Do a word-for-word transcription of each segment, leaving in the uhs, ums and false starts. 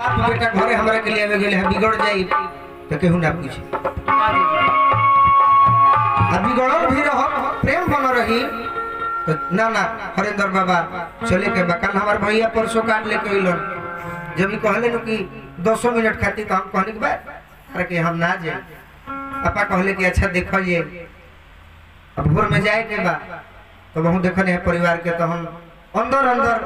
बाप बेटा घरे हमरा के लेवे गेले बिगड़ जाई त केहू ना पूछी अभी गड़ल भी रह प्रेम बन रही ना ना हरेंद्र बाबा चले के बकाल हमार भैया परसों काट लेके अइलन जब ही कहले न कि दस मिनट खाती त हम कहले कि बात अरे कि हम ना जे पापा कहले कि अच्छा देखो ये अब भोर में जाए के बा तो बहु देखने है परिवार के तो हम अंदर अंदर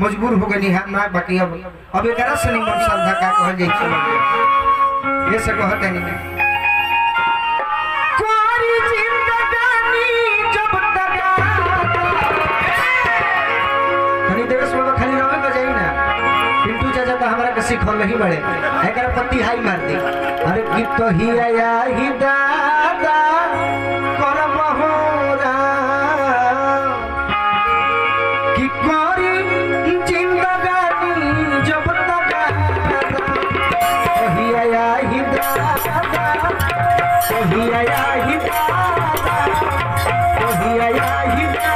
मजबूर हो गई है ना बाकी अब अब एकरा से नहीं मन श्रद्धा का कह जाई छी ये से कहते नहीं सिखल नहीं बड़े एकरा पत्ती हाई मार दे अरे गीत तो ही आया ही दादा करबो रा की करी जिंदगानी जब तक ही आया ही दादा ही आया ही दादा ही आया ही दादा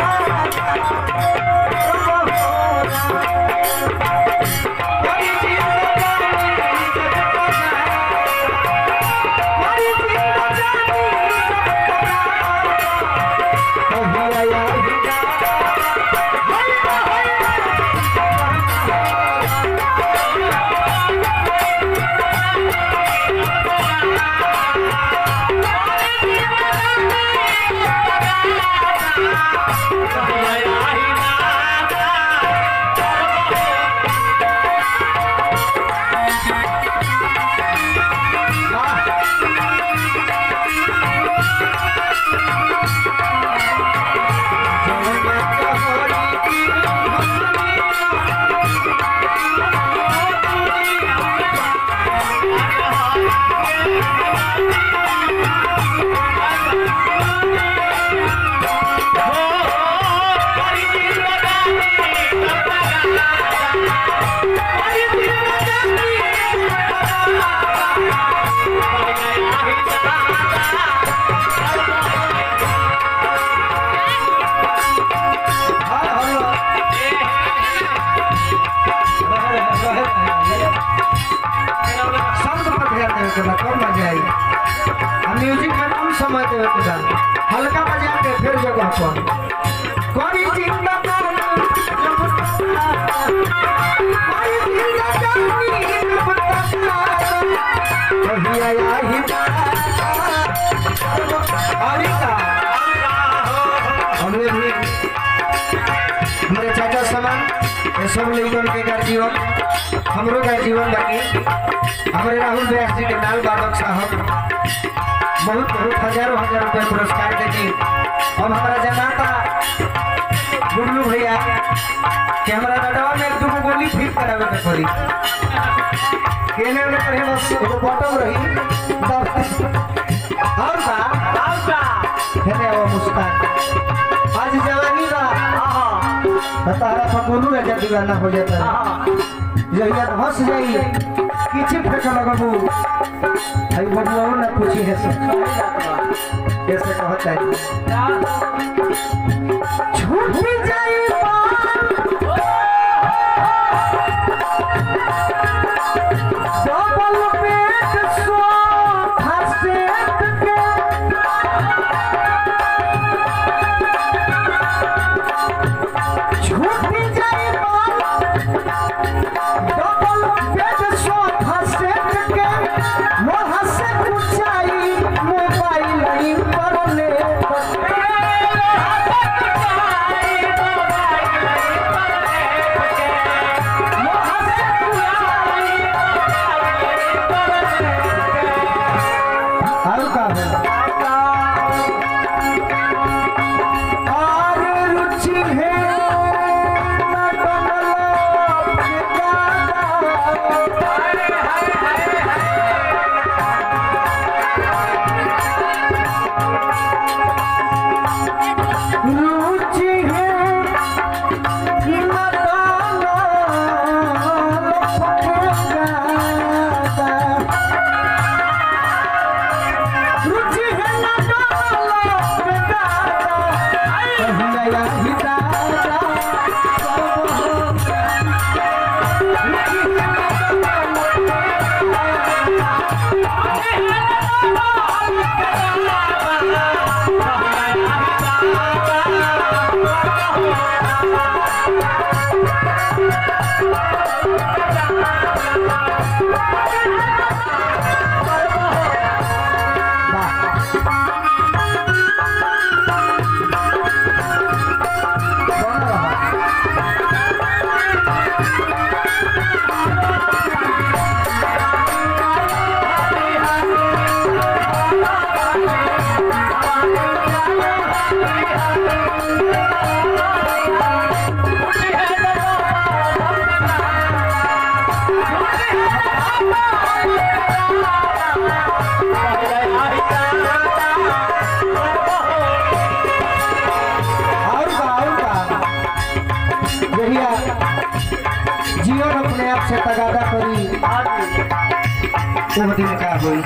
सब लेकर के का जीवन हमरो का जीवन बाकी हमारे राहुल व्यास जी के नाल बाबक साहब बहुत बहुत हजारों हजार रुपए पुरस्कार देके और हमारा जमाता गुल्लू भैया के हमारा डडवा में दो गोली फिट करावे के पड़ी केने में रहे बस वो बॉटम रही और का और का केने वो मुस्कान आज जवानी का आहा बतारा फगुनु राजा दीवाना हो जाता है जहिया हंस जाई किछ फेका लगबू आई बदलो ना पूछी है से कैसे कहता है झूठ में जाई I'm जीवन अपने आप से तगादा करी दिन का हुई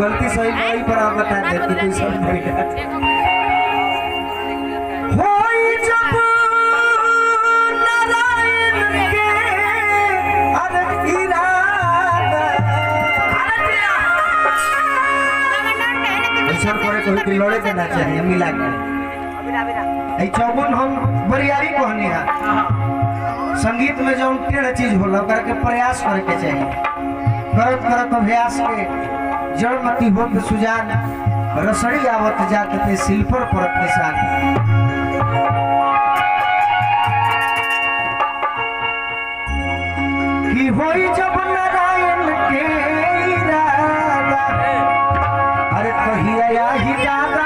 गलती सही नहीं पर आप बता देते कोई सब हो जब लड़े देना चाहिए मिला के चौबन हम बरियारी कहने हैं संगीत में जो टेढ़ चीज होला करके प्रयास करके चाहिए करत करत अभ्यास के जड़मती होत सुजान रसड़ी आवत जात पे सिल पर परत निशान की होई जब नारायण के इरादा अरे कहिया ही दादा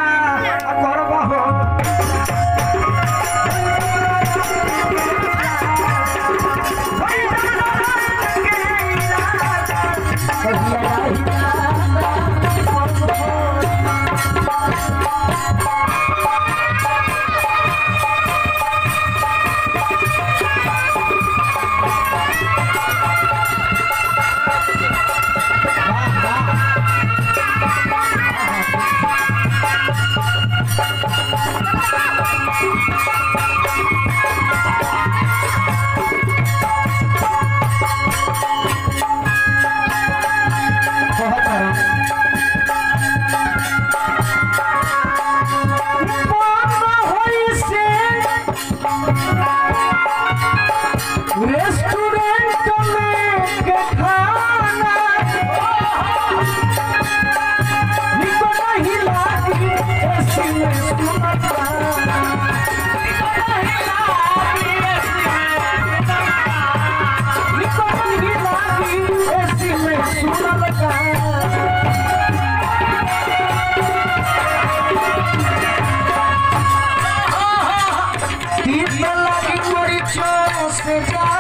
Good job.